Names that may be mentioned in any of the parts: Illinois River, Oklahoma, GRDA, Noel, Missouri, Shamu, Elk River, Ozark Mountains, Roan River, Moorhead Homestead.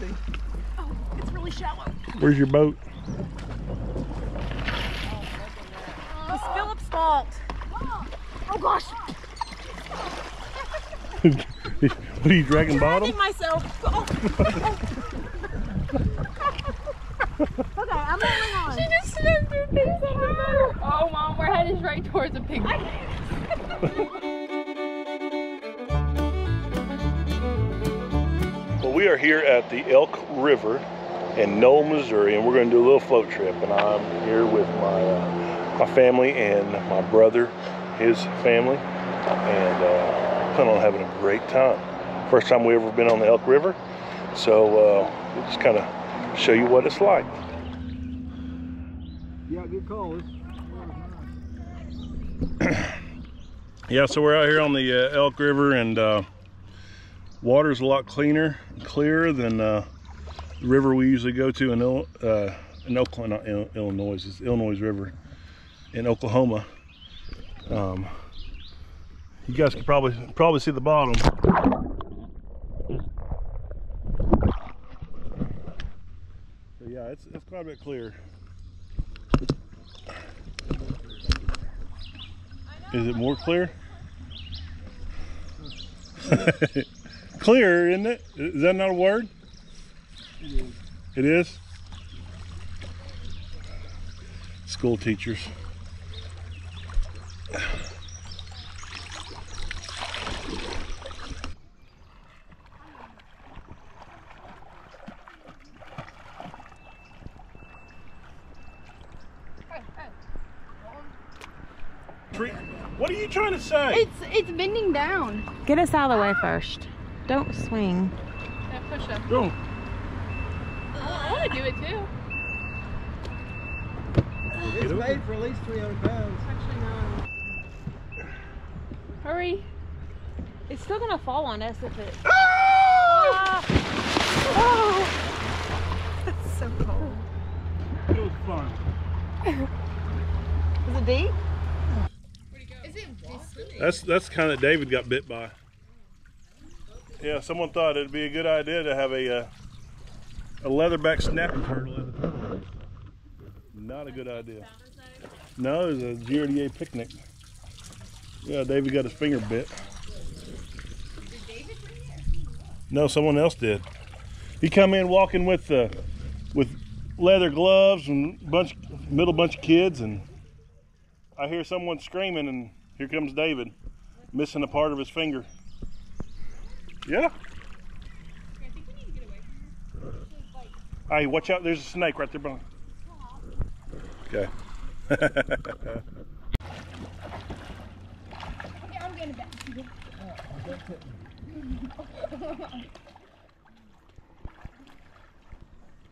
be. Oh, it's really shallow. Where's your boat? It's Philip's fault. Oh gosh. What are you dragging, bottom? I'm dragging myself. Oh. Okay, I'm moving on. She just snapped her face on the boat. Oh, Mom, we're headed right towards a pig. Well, we are here at the Elk River in Noel, Missouri, and we're going to do a little float trip. And I'm here with my family and my brother, his family, and plan on having a great time. First time we ever been on the Elk River, so we'll just kind of show you what it's like. Yeah, good call. Yeah, so we're out here on the Elk River, and water's a lot clearer than the river we usually go to in Oklahoma, not Illinois. It's the Illinois River in Oklahoma. You guys can probably see the bottom. So yeah, it's quite a bit clear. Is it more clear? Clear, isn't it? Is that not a word? It is. It is? School teachers. What are you trying to say? It's bending down. Get us out of the way first. Don't swing. Yeah, push up. Go. I want to do it too. It's made for at least 300 pounds. Actually, not. Hurry. It's still gonna fall on us if it. Ah! Oh! That's so cold. It was fun. Was it deep? That's kind of David got bit by. Yeah, someone thought it'd be a good idea to have a leatherback snapping turtle. Not a good idea. No, it was a GRDA picnic. Yeah, David got his finger bit. Did David bring it? No, someone else did. He come in walking with leather gloves and bunch of kids, and I hear someone screaming, and here comes David, missing a part of his finger. Yeah. I think we need to get away from her. All right, watch out. There's a snake right there behind. Okay. I'm going back.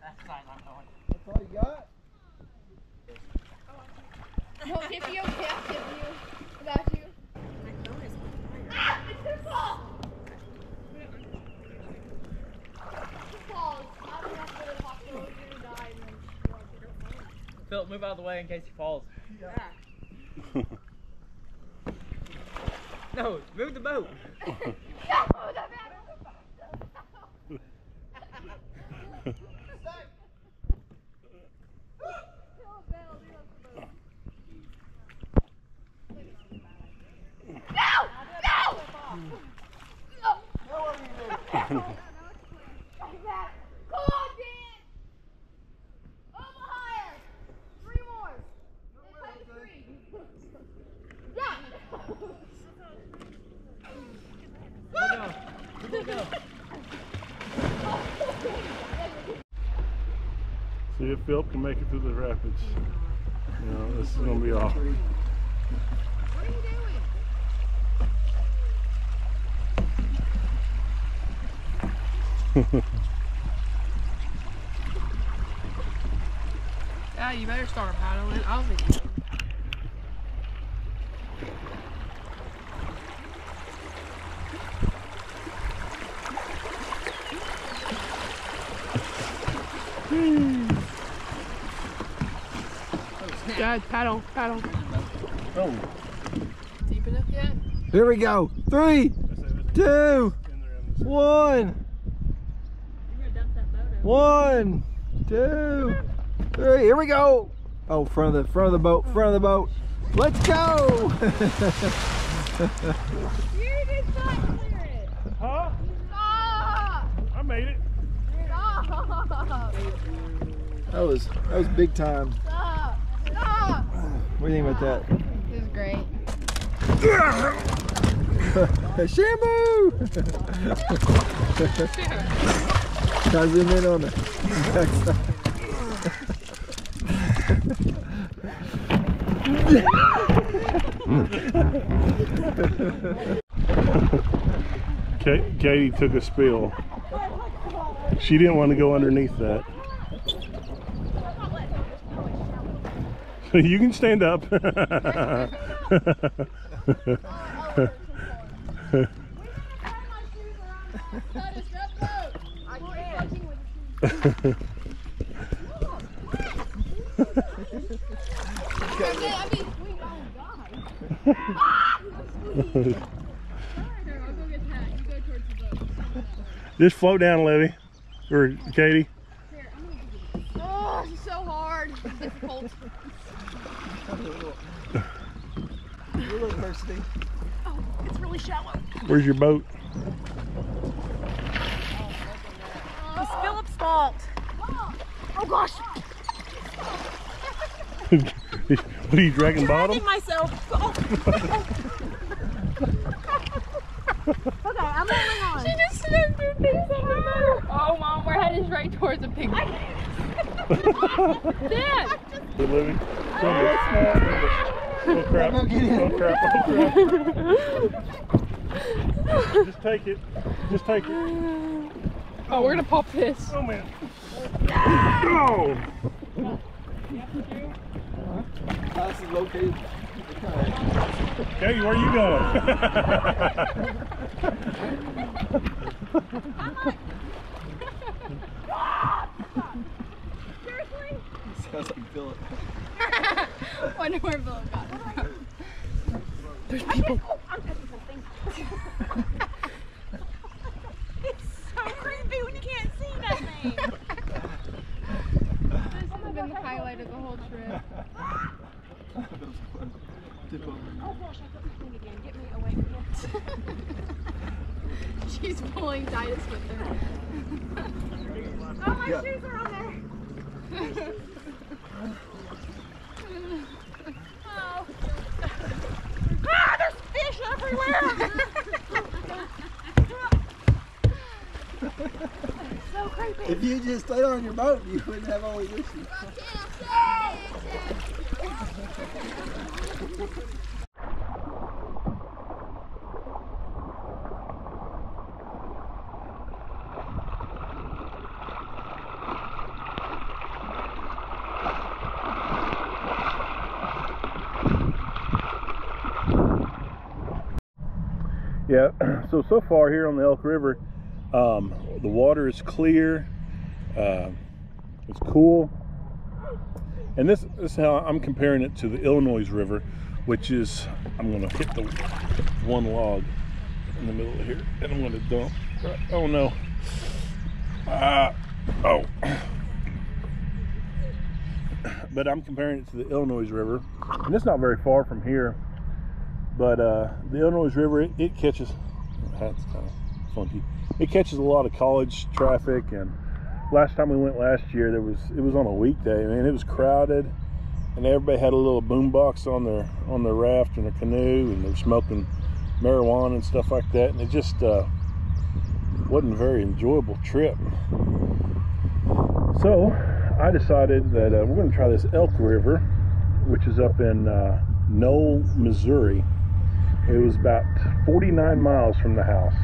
That's fine. I'm going. That's all you got? Well, if you okay, I'll give you. Without you. My phone is on fire. Ah! It's gonna fall! It falls. I don't have to talk to her. She's gonna die and then she won't get her phone. Philip, move out of the way in case he falls. Yeah. No, move the boat. No, move the boat. See if Philip can make it through the rapids. You know, this is going to be awesome. What are you doing? Yeah, you better start paddling. I'll be. Guys, paddle, paddle. Oh. Deep enough yet? Here we go. 3, 2, 1. You're gonna dump that boat. 1, 2, 3, here we go. Oh, front of the boat. Let's go. You did not clear it. Huh? Stop. I made it. Stop. That was big time. Stop. Stop. What do you think about that? This is great. Shamu! Try to zoom in on the backside. Katie took a spill. She didn't want to go underneath that. You can stand up. Just float down, Libby. Or Katie. Oh, this is so hard. It's difficult. You're a little thirsty. Oh, it's really shallow. Where's your boat? It's Philip's fault. Oh gosh. What are you dragging, bottom? I'm dragging myself. Oh. Okay, I'm holding on. She just slipped her things on the boat. Oh, Mom, we're heading straight towards a pig. Dad. We're living. Oh crap, oh crap, oh crap. Just take it. Just take it. Oh, we're gonna pop this. Oh man. Go! Oh. This is located. Katie, where are you going? I'm like, seriously? Sounds like Philip. Wonder where Philip got it from. There's people. I'm touching something. It's so creepy when you can't see nothing. This has been the highlight of the whole trip. Oh gosh, I got my thing again. Get me away from it. She's pulling Titus with her. Oh, my shoes are on there. Oh. Ah, there's fish everywhere! It's so creepy. If you just stayed on your boat, you wouldn't have all these issues. Yeah, so far here on the Elk River, the water is clear, it's cool, and this is how I'm comparing it to the Illinois River, which is, I'm going to hit the one log in the middle of here, and I'm going to dump. Oh no. Oh. But I'm comparing it to the Illinois River, and it's not very far from here. But the Illinois River, it catches, that's kind of funky. It catches a lot of college traffic, and last time we went last year, it was on a weekday, man. It was crowded, and everybody had a little boombox on their raft and their canoe, and they're smoking marijuana and stuff like that, and it just wasn't a very enjoyable trip. So I decided that we're going to try this Elk River, which is up in Noel, Missouri. It was about 49 miles from the house,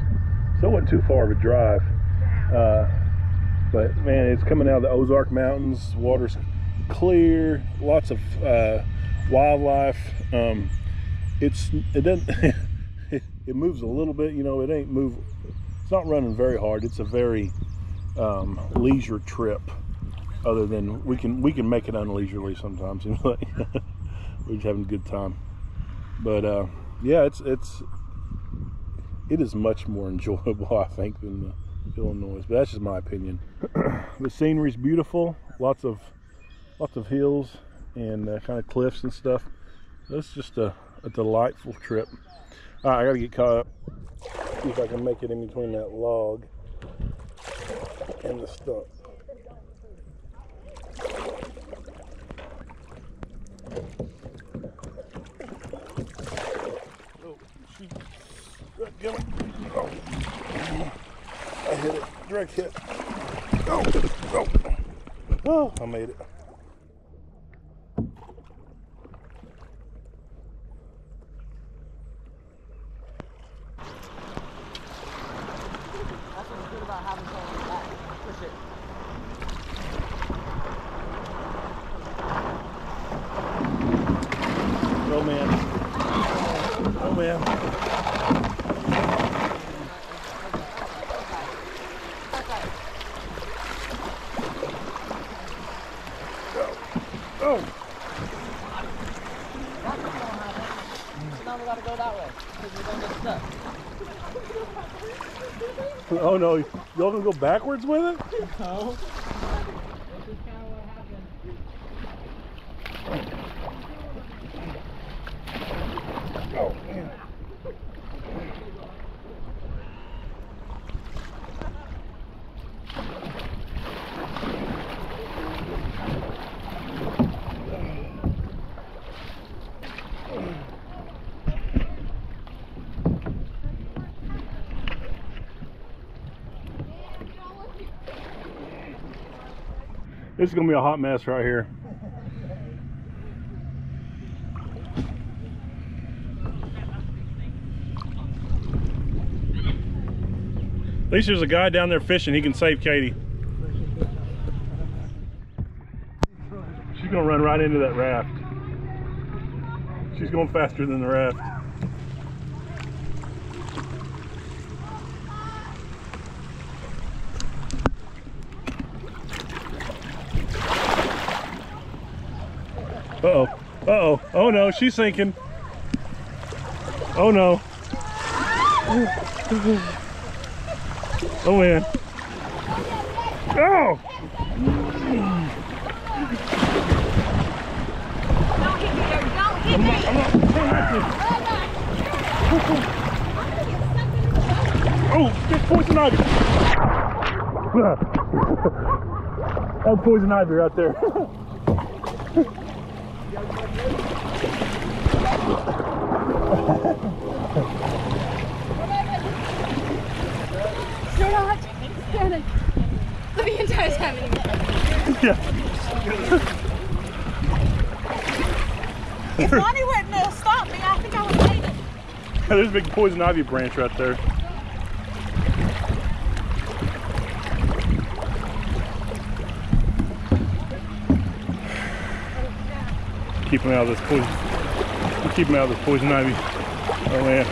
so it wasn't too far of a drive. But man, it's coming out of the Ozark Mountains. Water's clear, lots of wildlife. It moves a little bit. You know, it ain't move. It's not running very hard. It's a very leisure trip. Other than we can make it unleisurely sometimes. We're just having a good time. But yeah, it is much more enjoyable, I think, than Illinois, but that's just my opinion. The scenery's beautiful, lots of hills and kind of cliffs and stuff. So it's just a delightful trip. All right, I gotta get caught up. See if I can make it in between that log and the stump. Oh, shoot. God damn it. Oh. I hit it. Direct hit. Oh. Oh. Oh, I made it. Oh no, y'all gonna go backwards with it? No. This is kind of what happened. Oh man. This is gonna be a hot mess right here. At least there's a guy down there fishing. He can save Katie. She's gonna run right into that raft. She's going faster than the raft. Uh-oh. Uh-oh. Oh no, she's sinking. Oh no. Oh man. Oh! Don't hit me there. Don't hit me. Oh, there's poison ivy. That's poison ivy right there. The entire time. Yeah. If Lonnie wouldn't have stopped me, I think I would have made it. There's a big poison ivy branch right there. Keep him out of this poison. Keep him out of this poison ivy. Oh man.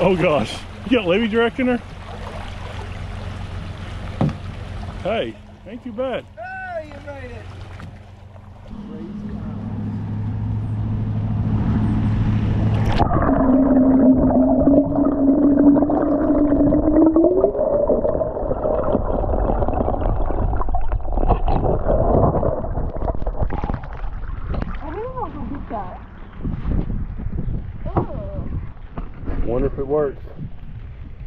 Oh gosh. You got Levy directing her? Hey, ain't too bad. Oh, you made it. I don't know how to get that. Oh. Wonder if it works.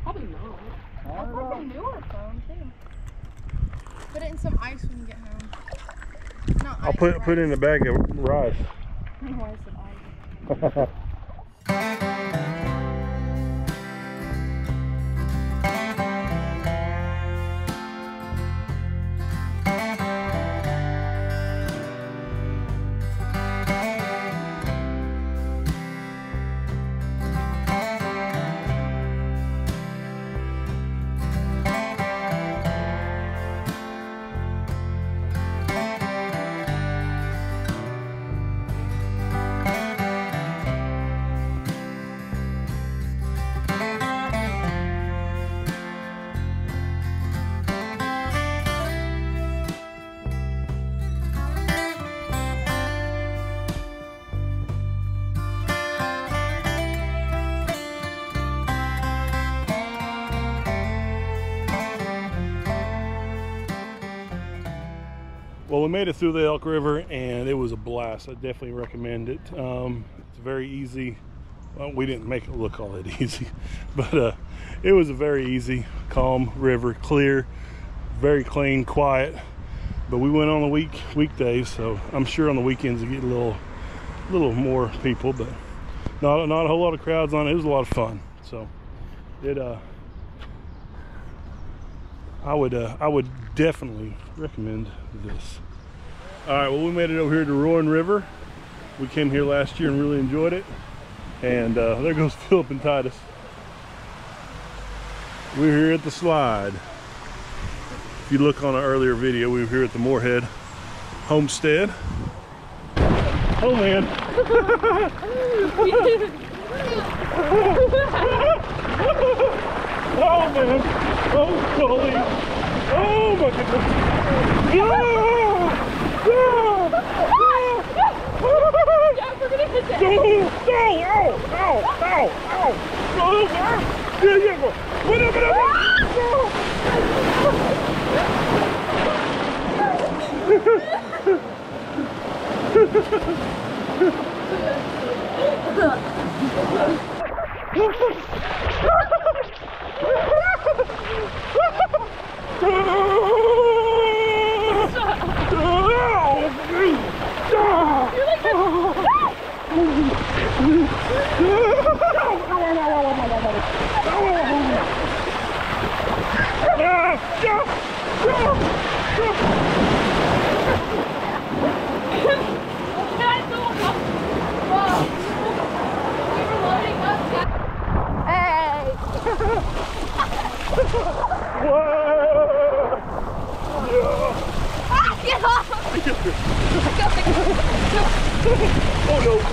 Probably not. I thought they knew our phone too. Put it in some ice when you get home. Not ice, I'll put it in a bag of rice. Rice and ice. Well, we made it through the Elk River and it was a blast. I definitely recommend it. It's very easy. Well, we didn't make it look all that easy, but it was a very easy, calm river, clear, very clean, quiet. But we went on the weekdays, so I'm sure on the weekends you get a little more people, but not a whole lot of crowds on it. It was a lot of fun. So it I would definitely recommend this. All right, well, we made it over here to Roan River. We came here last year and really enjoyed it. And there goes Philip and Titus. We're here at the slide. If you look on an earlier video, we were here at the Moorhead Homestead. Oh man. Oh man. Oh holy. Oh my goodness. Yeah. Yeah. Yeah, we're gonna hit that. Ow. Yeah, yeah, go. Wait up, wait up. No. Oh no,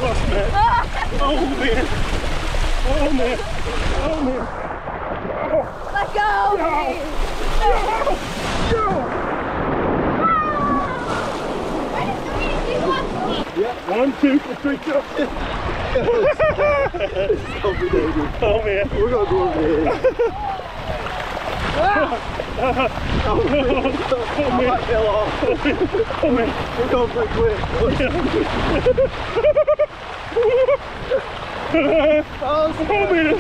lost man. Oh man. Oh man. Oh man. Oh. Let go. No. Yeah, 1, 2, 3, go. Oh man. We're gonna go over here. Oh man. I might fell off. Oh man. We're going pretty quick. Oh man.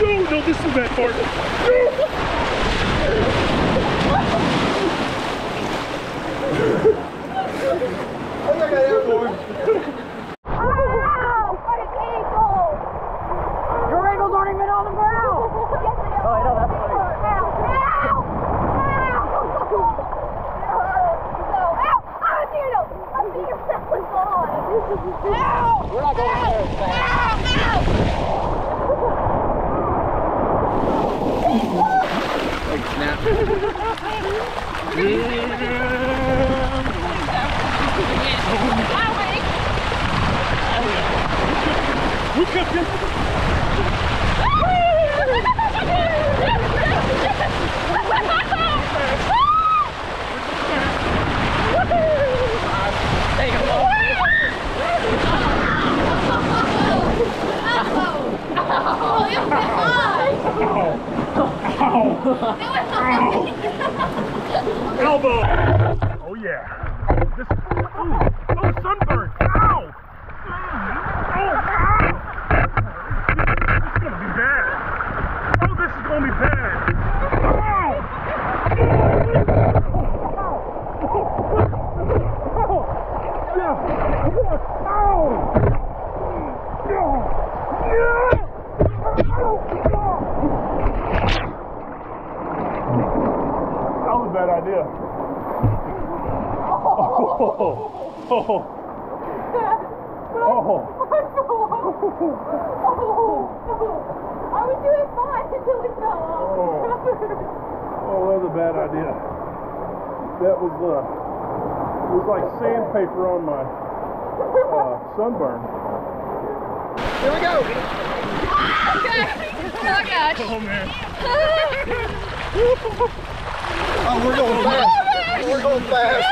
No, this is a bad part. I think I have more. Elbow. Oh yeah. This, ooh, oh sunburn. Ow. This is gonna be bad. Oh, this is gonna be bad. I was doing fine until it fell off. Oh, that was a bad idea. That was it was like sandpaper on my sunburn. Here we go. Okay. Oh gosh. Oh man. Oh, we're going fast. Oh, we're going fast.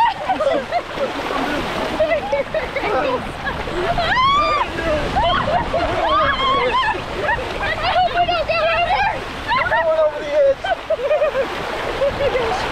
We're going over the edge.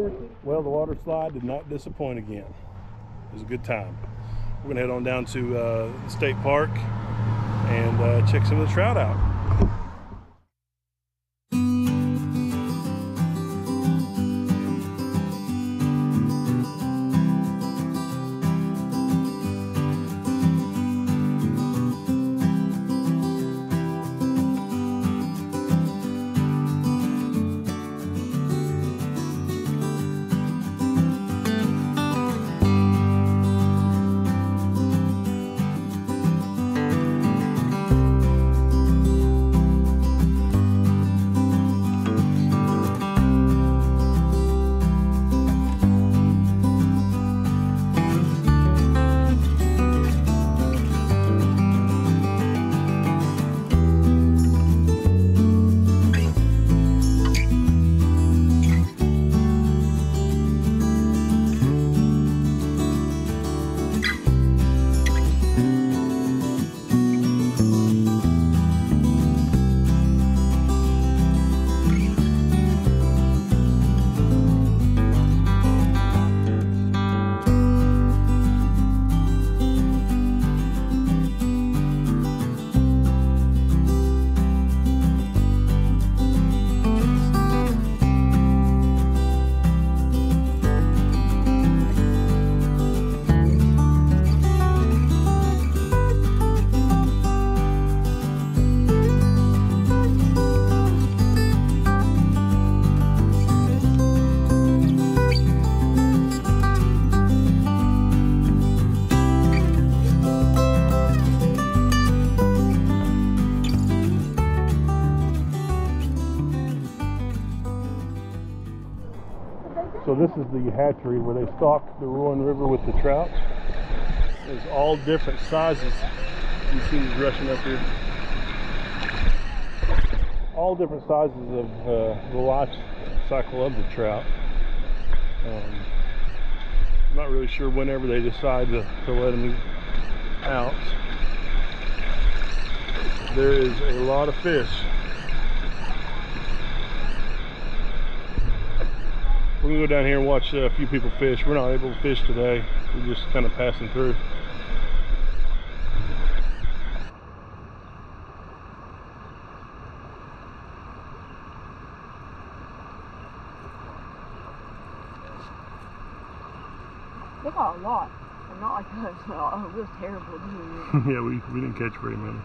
water. Well, the water slide did not disappoint again. It was a good time. We're gonna head on down to the state park and check some of the trout out. So this is the hatchery where they stock the Roan River with the trout. There's all different sizes. You see these rushing up here. All different sizes of the life cycle of the trout. I'm not really sure whenever they decide to let them out. There is a lot of fish. We're gonna go down here and watch a few people fish. We're not able to fish today. We're just kind of passing through. They got a lot, and not like us. It was terrible, dude. Yeah, we didn't catch very many.